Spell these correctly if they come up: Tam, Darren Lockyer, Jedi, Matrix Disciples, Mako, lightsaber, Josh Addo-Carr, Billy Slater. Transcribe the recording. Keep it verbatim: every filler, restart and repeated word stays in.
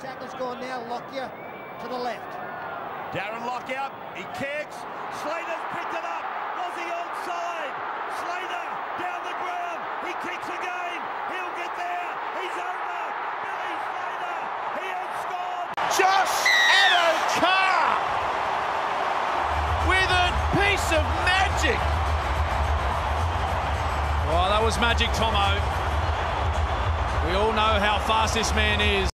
tackle's gone now. Lockyer to the left. Darren Lockyer, he kicks. Slater's picked it up. Was he onside? Slater down the ground. He kicks again. He'll get there. He's over. Billy Slater, he has scored. Josh Addo-Carr with a piece of magic. Well, that was magic, Tomo. We all know how fast this man is.